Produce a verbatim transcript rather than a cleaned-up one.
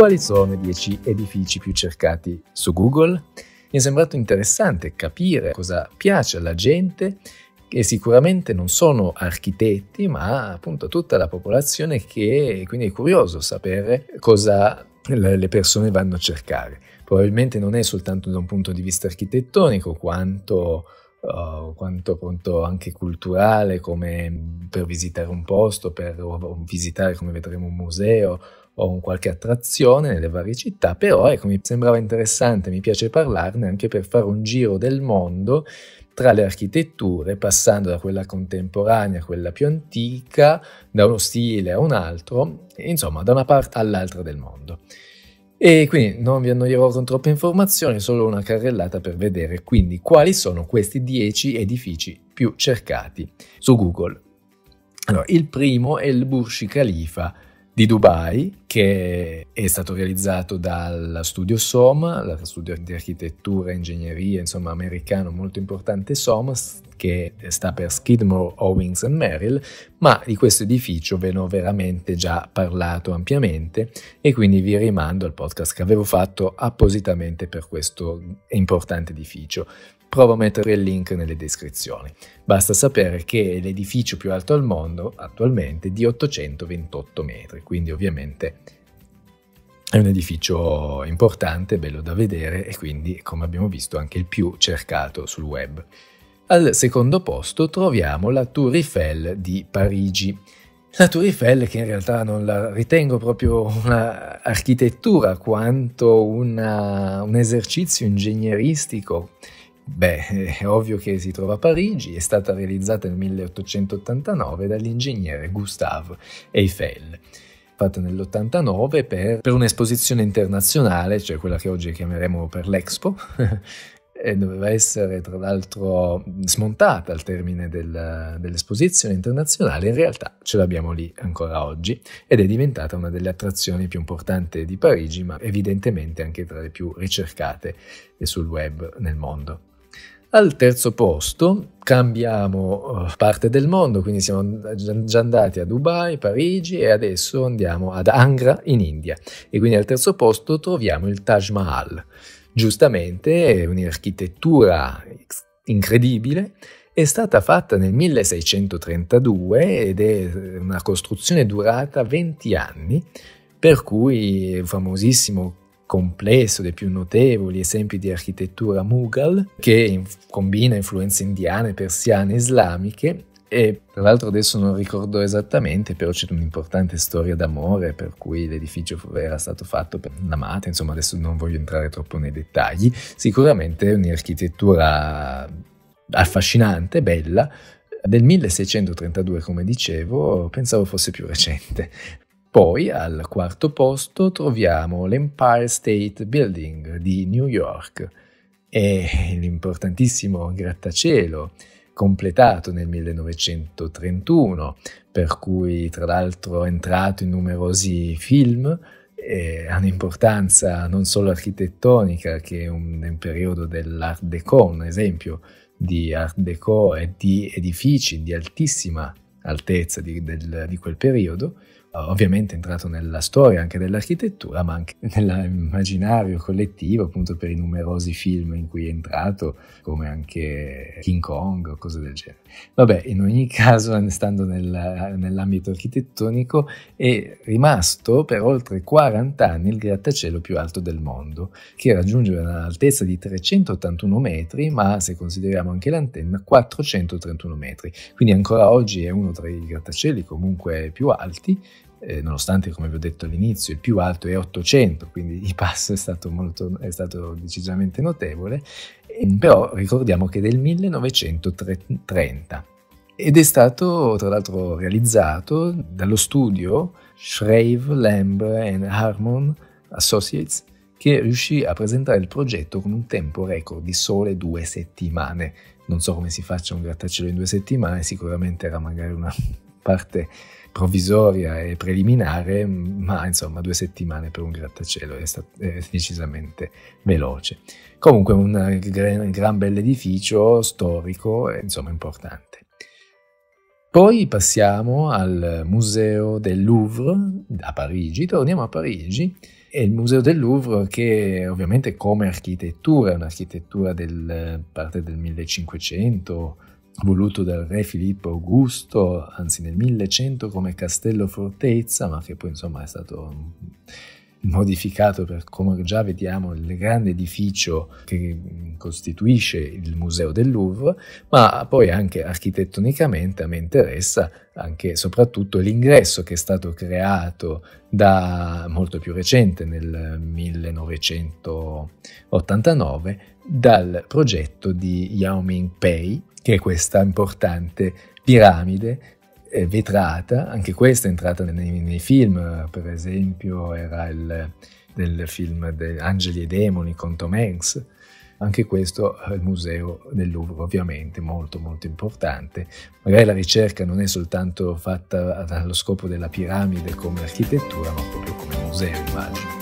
quali sono i dieci edifici più cercati su Google? Mi è sembrato interessante capire cosa piace alla gente, che sicuramente non sono architetti, ma appunto tutta la popolazione, che quindi è curioso sapere cosa le persone vanno a cercare. Probabilmente non è soltanto da un punto di vista architettonico, quanto Uh, quanto appunto anche culturale, come per visitare un posto, per visitare, come vedremo, un museo o un qualche attrazione nelle varie città. Però ecco, mi sembrava interessante, mi piace parlarne anche per fare un giro del mondo tra le architetture, passando da quella contemporanea a quella più antica, da uno stile a un altro, insomma da una parte all'altra del mondo. E quindi non vi annoierò con troppe informazioni, solo una carrellata per vedere quindi quali sono questi dieci edifici più cercati su Google. Allora, il primo è il Burj Khalifa di Dubai, che è stato realizzato dallo studio SOM, lo studio di architettura e ingegneria, insomma americano molto importante, SOM, che sta per Skidmore, Owings e Merrill, ma di questo edificio ve ne ho veramente già parlato ampiamente e quindi vi rimando al podcast che avevo fatto appositamente per questo importante edificio. Provo a mettere il link nelle descrizioni. Basta sapere che è l'edificio più alto al mondo attualmente, di ottocentoventotto metri, quindi ovviamente è un edificio importante, bello da vedere e quindi, come abbiamo visto, anche il più cercato sul web. Al secondo posto troviamo la Tour Eiffel di Parigi. La Tour Eiffel, che in realtà non la ritengo proprio un'architettura quanto una, un esercizio ingegneristico. Beh, è ovvio che si trova a Parigi, è stata realizzata nel milleottocentottantanove dall'ingegnere Gustave Eiffel, fatta nell'ottantanove per, per un'esposizione internazionale, cioè quella che oggi chiameremo per l'Expo, e doveva essere tra l'altro smontata al termine del, dell'esposizione internazionale. In realtà ce l'abbiamo lì ancora oggi ed è diventata una delle attrazioni più importanti di Parigi, ma evidentemente anche tra le più ricercate sul web nel mondo. Al terzo posto cambiamo parte del mondo, quindi siamo già andati a Dubai, Parigi e adesso andiamo ad Angra in India. E quindi al terzo posto troviamo il Taj Mahal. Giustamente, è un'architettura incredibile, è stata fatta nel milleseicentotrentadue ed è una costruzione durata venti anni, per cui è un famosissimo complesso dei più notevoli esempi di architettura Mughal, che combina influenze indiane, persiane e islamiche. E tra l'altro adesso non ricordo esattamente, però c'è un'importante storia d'amore per cui l'edificio era stato fatto per un'amata, insomma adesso non voglio entrare troppo nei dettagli. Sicuramente è un'architettura affascinante, bella, del milleseicentotrentadue come dicevo, pensavo fosse più recente. Poi al quarto posto troviamo l'Empire State Building di New York e l'importantissimo grattacielo completato nel millenovecentotrentuno, per cui tra l'altro è entrato in numerosi film, e ha un'importanza non solo architettonica, che è un, un periodo dell'Art Deco, un esempio di Art Deco e di edifici di altissima altezza di, del, di quel periodo. Ovviamente è entrato nella storia anche dell'architettura, ma anche nell'immaginario collettivo, appunto per i numerosi film in cui è entrato, come anche King Kong o cose del genere. Vabbè, in ogni caso, stando nel, nell'ambito architettonico, è rimasto per oltre quaranta anni il grattacielo più alto del mondo, che raggiunge un'altezza di trecentottantuno metri, ma se consideriamo anche l'antenna, quattrocentotrentuno metri. Quindi ancora oggi è uno tra i grattacieli comunque più alti. Eh, nonostante, come vi ho detto all'inizio, il più alto è ottocento, quindi il passo è stato, molto, è stato decisamente notevole, eh, però ricordiamo che è del millenovecentotrenta ed è stato tra l'altro realizzato dallo studio Shreve, Lamb and Harmon Associates, che riuscì a presentare il progetto con un tempo record di sole due settimane. Non so come si faccia un grattacielo in due settimane, sicuramente era magari una parte provvisoria e preliminare, ma insomma due settimane per un grattacielo è, stato, è decisamente veloce. Comunque un gran, gran bell'edificio storico e insomma importante. Poi passiamo al Museo del Louvre a Parigi, torniamo a Parigi E il Museo del Louvre, che ovviamente come architettura è un'architettura del parte del millecinquecento, voluto dal re Filippo Augusto, anzi nel millecento come castello fortezza, ma che poi insomma è stato modificato per, come già vediamo, il grande edificio che costituisce il Museo del Louvre. Ma poi anche architettonicamente a me interessa anche soprattutto l'ingresso che è stato creato da molto più recente, nel millenovecentottantanove, dal progetto di Ieoh Ming Pei, che è questa importante piramide vetrata, anche questa è entrata nei, nei film, per esempio era il del film de Angeli e Demoni con Tom Hanks. Anche questo è il Museo del Louvre, ovviamente molto molto importante. Magari la ricerca non è soltanto fatta allo scopo della piramide come architettura, ma proprio come museo, immagino.